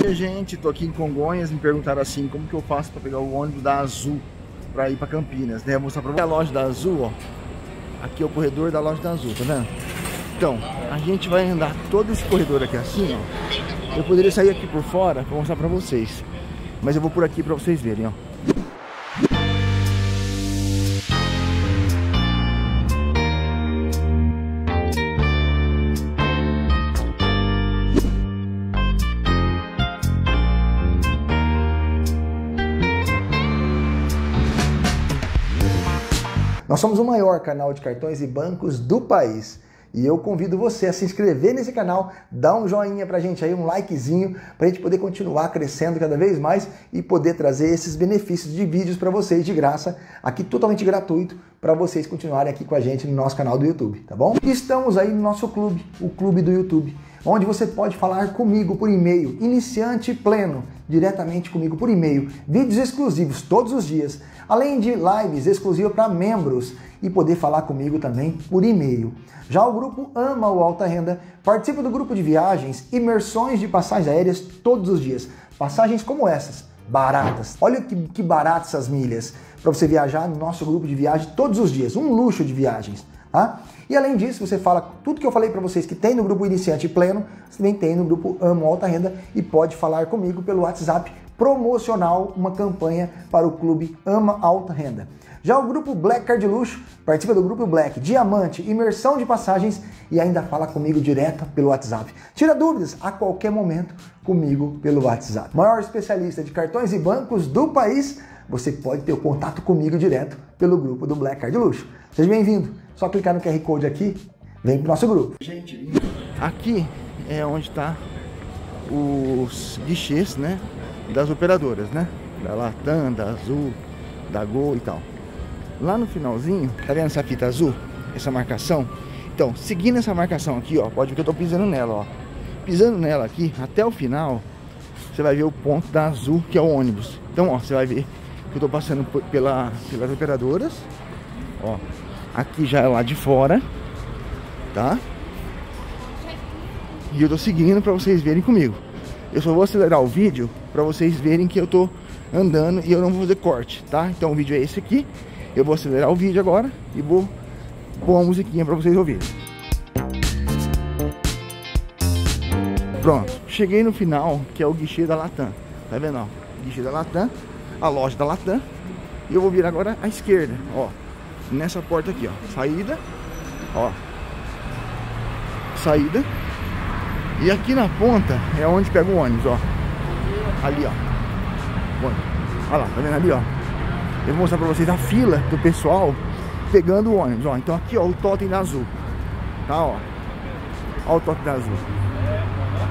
E a gente, tô aqui em Congonhas, me perguntaram assim, como que eu faço para pegar o ônibus da Azul para ir para Campinas, né? Vou mostrar para vocês a loja da Azul, ó. Aqui é o corredor da loja da Azul, tá vendo? Então, a gente vai andar todo esse corredor aqui assim, ó. Eu poderia sair aqui por fora para mostrar para vocês, mas eu vou por aqui para vocês verem, ó. Nós somos o maior canal de cartões e bancos do país e eu convido você a se inscrever nesse canal, dá um joinha pra gente aí, um likezinho, pra gente poder continuar crescendo cada vez mais e poder trazer esses benefícios de vídeos pra vocês de graça, aqui totalmente gratuito, pra vocês continuarem aqui com a gente no nosso canal do YouTube, tá bom? Estamos aí no nosso clube, o Clube do YouTube, onde você pode falar comigo por e-mail, iniciante pleno, diretamente comigo por e-mail, vídeos exclusivos todos os dias, além de lives exclusivas para membros e poder falar comigo também por e-mail. Já o grupo ama o Alta Renda, participa do grupo de viagens, imersões de passagens aéreas todos os dias, passagens como essas, baratas. Olha que baratas essas milhas, para você viajar no nosso grupo de viagem todos os dias, um luxo de viagens. Tá? E além disso, você fala tudo que eu falei para vocês que tem no grupo Iniciante Pleno, você também tem no grupo Amo Alta Renda e pode falar comigo pelo WhatsApp promocional, uma campanha para o clube Ama Alta Renda. Já o grupo Black Card Luxo, participa do grupo Black, Diamante, Imersão de Passagens e ainda fala comigo direto pelo WhatsApp. Tira dúvidas a qualquer momento comigo pelo WhatsApp. Maior especialista de cartões e bancos do país, você pode ter o contato comigo direto pelo grupo do Black Card Luxo. Seja bem-vindo, só clicar no QR Code aqui, vem pro nosso grupo. Gente, aqui é onde tá os guichês, né? Das operadoras, né? Da Latam, da Azul, da Gol e tal. Lá no finalzinho, tá vendo essa fita azul? Essa marcação? Então, seguindo essa marcação aqui, ó, pode ver que eu tô pisando nela, ó. Pisando nela aqui, até o final, você vai ver o ponto da Azul, que é o ônibus. Então, ó, você vai ver que eu tô passando pelas operadoras, ó. Aqui já é lá de fora, tá? E eu tô seguindo pra vocês verem comigo. Eu só vou acelerar o vídeo para vocês verem que eu tô andando e eu não vou fazer corte, tá? Então o vídeo é esse aqui. Eu vou acelerar o vídeo agora e vou pôr uma musiquinha para vocês ouvirem. Pronto, cheguei no final, que é o guichê da Latam. Tá vendo, ó? Guichê da Latam, a loja da Latam. E eu vou virar agora à esquerda, ó. Nessa porta aqui, ó. Saída, ó. Saída. E aqui na ponta é onde pega o ônibus, ó. Ali, ó. Bom, olha lá, tá vendo ali, ó. Eu vou mostrar pra vocês a fila do pessoal pegando o ônibus, ó. Então aqui, ó, o totem da Azul. Tá, ó. Ó o totem da Azul.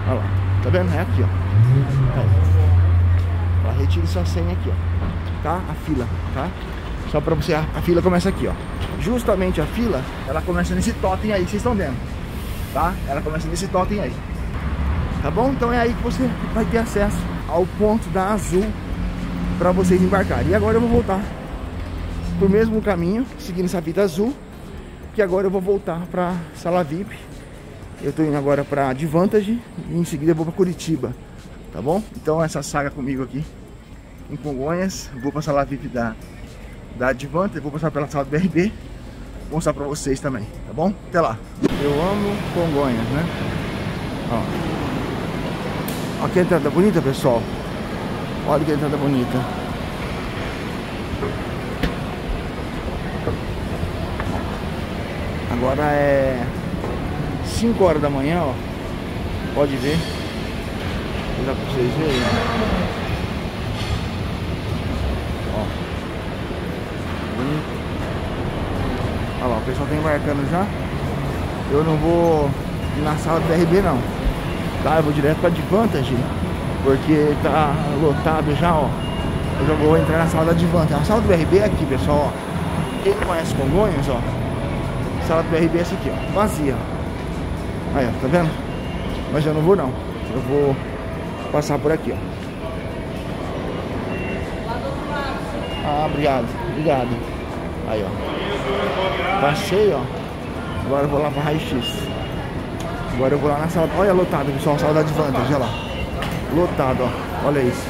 Olha lá, tá vendo? É aqui, ó. Ó, retire sua senha aqui, ó. Tá? A fila, tá? Só pra você... A fila começa aqui, ó. Justamente a fila, ela começa nesse totem aí que vocês estão vendo. Tá? Ela começa nesse totem aí. Tá bom? Então é aí que você vai ter acesso ao ponto da Azul para vocês embarcarem. E agora eu vou voltar pro mesmo caminho, seguindo essa fita azul, que agora eu vou voltar para sala VIP. Eu tô indo agora para Advantage e em seguida eu vou para Curitiba, tá bom? Então essa saga comigo aqui em Congonhas, vou para sala VIP da Advantage, vou passar pela sala do BRB. Vou mostrar pra vocês também, tá bom? Até lá. Eu amo Congonhas, né? Ó. Olha que entrada bonita, pessoal. Olha que entrada bonita. Agora é 5 horas da manhã, ó. Pode ver. Vou dar pra vocês verem, ó. Bonito. Olha lá, o pessoal tá embarcando já. Eu não vou na sala do BRB não, tá? Eu vou direto pra Advantage, porque tá lotado já, ó. Eu já vou entrar na sala da Advantage. A sala do BRB é aqui, pessoal, ó. Quem não conhece Congonhas, ó, a sala do BRB é essa aqui, ó, vazia. Aí, ó, tá vendo? Mas eu não vou não. Eu vou passar por aqui, ó. Ah, obrigado, obrigado. Aí, ó. Passei, ó. Agora eu vou lá pra raio-x. Agora eu vou lá na sala. Olha lotada, pessoal, a sala da Advantage, olha lá. lotado, ó. Olha isso.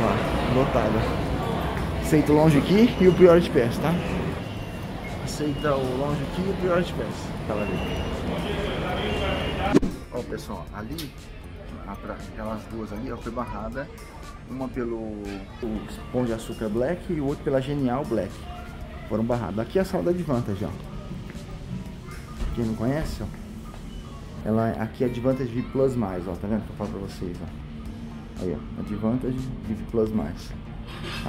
Ó, lotado. Aceita o lounge aqui e o priority pass, tá? Aceita o lounge aqui e o priority pass. Tá lá dentro. Ó, pessoal, ali, aquelas duas ali, ó, foi barrada. Uma pelo Pão de Açúcar Black e o outro pela Genial Black. Foram barrados. Aqui é a sala da Advantage, ó. Quem não conhece, ó. Ela, aqui é Advantage VIP Plus+, ó. Tá vendo que eu falo pra vocês, ó. Aí, ó. Advantage VIP Plus+. Olha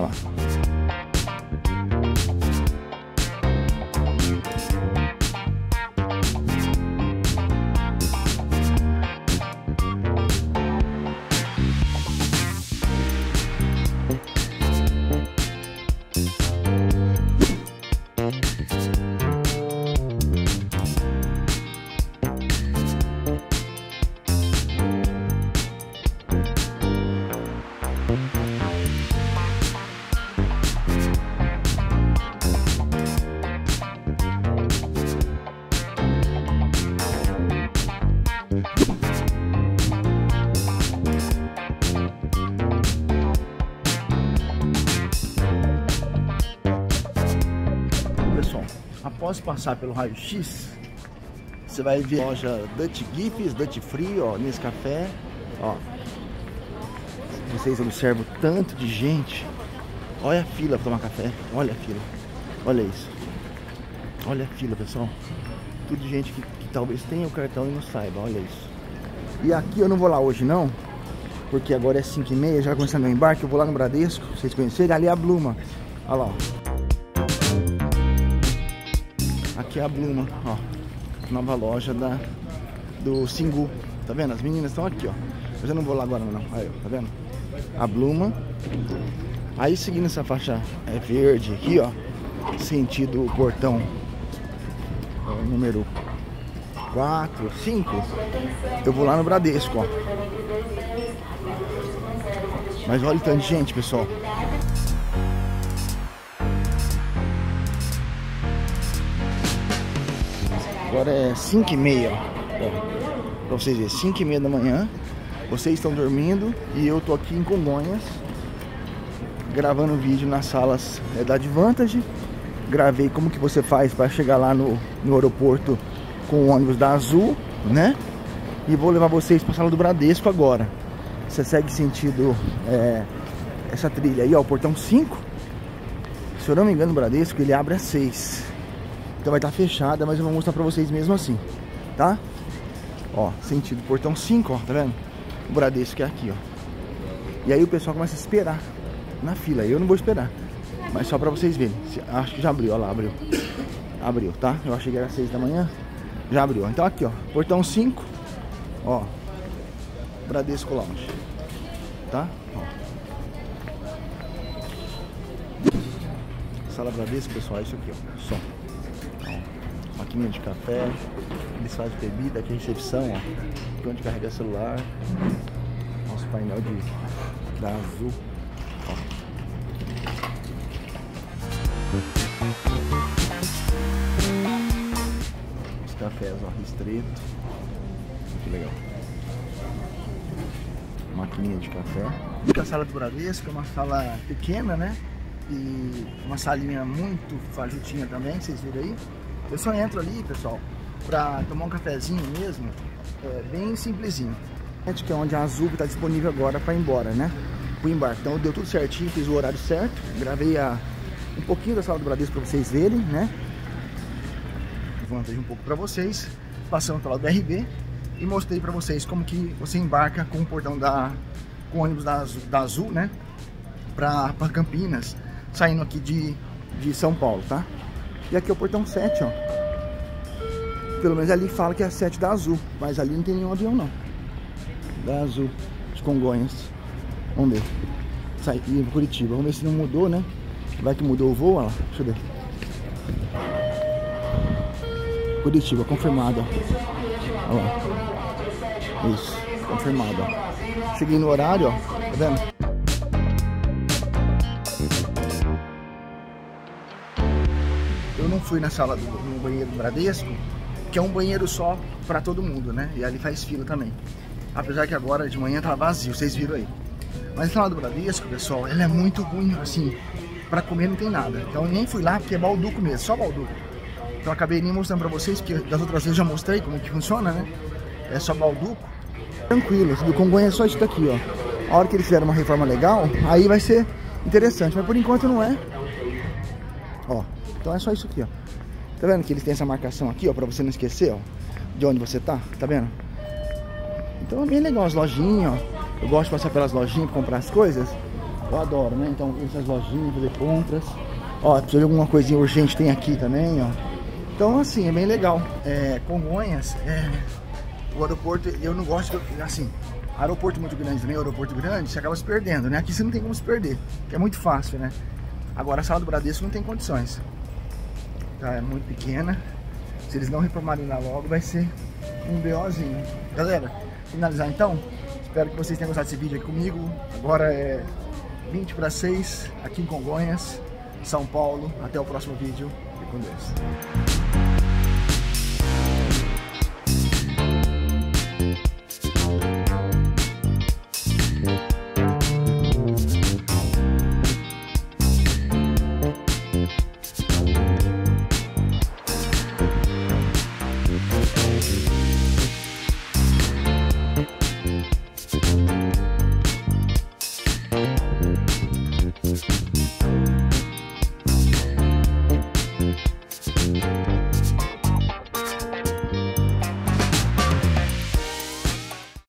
lá. Após passar pelo raio-x, você vai ver a loja Dutch Gifts, Dutch Free, ó, nesse café, ó. Vocês observam tanto de gente. Olha a fila para tomar café. Olha a fila. Olha isso. Olha a fila, pessoal. Tudo de gente que talvez tenha o cartão e não saiba. Olha isso. E aqui eu não vou lá hoje não, porque agora é 5h30, já começando meu embarque. Eu vou lá no Bradesco, pra vocês conhecerem. Ali é a Bluma. Olha lá, ó. Aqui é a Bluma, ó. Nova loja do Singu. Tá vendo? As meninas estão aqui, ó. Mas eu não vou lá agora não. Aí, ó, tá vendo? A Bluma. Aí seguindo essa faixa é verde aqui, ó. Sentido portão número 4, 5. Eu vou lá no Bradesco, ó. Mas olha o tanto de gente, pessoal. Agora é 5h30, ó. Pra vocês verem, 5h30 da manhã. Vocês estão dormindo e eu tô aqui em Congonhas gravando um vídeo nas salas da Advantage. Gravei como que você faz para chegar lá no aeroporto com o ônibus da Azul, né? E vou levar vocês pra sala do Bradesco agora. Você segue sentido essa trilha aí, ó, o portão 5. Se eu não me engano, o Bradesco ele abre às 6. Então vai estar fechada, mas eu vou mostrar pra vocês mesmo assim, tá? Ó, sentido portão 5, ó, tá vendo? O Bradesco é aqui, ó. E aí o pessoal começa a esperar na fila. Eu não vou esperar, mas só pra vocês verem. Acho que já abriu, ó lá, abriu. Abriu, tá? Eu achei que era 6 da manhã. Já abriu. Então aqui, ó, portão 5, ó. Bradesco Lounge, tá? Ó. Sala Bradesco, pessoal, é isso aqui, ó. Só. Maquininha de café, eles fazem bebida, aqui é recepção, ó, onde carrega celular, nosso painel da Azul, ó. Os cafés, ó, ristreito, muito legal. Maquininha de café. A sala do Bradesco é uma sala pequena, né, e uma salinha muito fajutinha também, vocês viram aí. Eu só entro ali, pessoal, pra tomar um cafezinho mesmo, bem simplesinho. Que é onde a Azul tá disponível agora pra ir embora, né? Pro embarque. Então deu tudo certinho, fiz o horário certo. Gravei um pouquinho da sala do Bradesco pra vocês verem, né? Vantagem um pouco pra vocês. Passando pela BRB e mostrei pra vocês como que você embarca com o portão com o ônibus da Azul, né? Pra Campinas, saindo aqui de São Paulo, tá? E aqui é o portão 7, ó. Pelo menos ali fala que é a 7 da Azul. Mas ali não tem nenhum avião, não. Da Azul, de Congonhas. Vamos ver. Sai aqui em Curitiba. Vamos ver se não mudou, né? Vai que mudou o voo, olha lá. Deixa eu ver. Curitiba, confirmado, ó. Olha lá. Isso, confirmado, ó. Cheguei no horário, ó. Tá vendo? Eu não fui na sala no banheiro do Bradesco, que é um banheiro só pra todo mundo, né? E ali faz fila também. Apesar que agora de manhã tá vazio, vocês viram aí. Mas lá do Bradesco, pessoal, ela é muito ruim, assim, pra comer não tem nada. Então eu nem fui lá porque é balduco mesmo, só balduco. Então eu acabei nem mostrando pra vocês, porque das outras vezes eu já mostrei como que funciona, né? É só balduco. Tranquilo, do Congonhas é só isso daqui, ó. A hora que eles fizeram uma reforma legal, aí vai ser interessante, mas por enquanto não é. Ó, então é só isso aqui, ó. Tá vendo que eles têm essa marcação aqui, ó, pra você não esquecer, ó, de onde você tá, tá vendo? Então é bem legal as lojinhas, ó. Eu gosto de passar pelas lojinhas pra comprar as coisas. Eu adoro, né? Então, essas lojinhas, fazer compras. Ó, precisa de alguma coisinha urgente, tem aqui também, ó. Então, assim, é bem legal. É, Congonhas, o aeroporto, eu não gosto, assim, aeroporto muito grande também, aeroporto grande, você acaba se perdendo, né? Aqui você não tem como se perder, que é muito fácil, né? Agora, a sala do Bradesco não tem condições. Tá, é muito pequena. Se eles não reformarem lá logo, vai ser um BOzinho. Galera, finalizar então. Espero que vocês tenham gostado desse vídeo aqui comigo. Agora é 5:20 aqui em Congonhas, São Paulo. Até o próximo vídeo. Fique com Deus.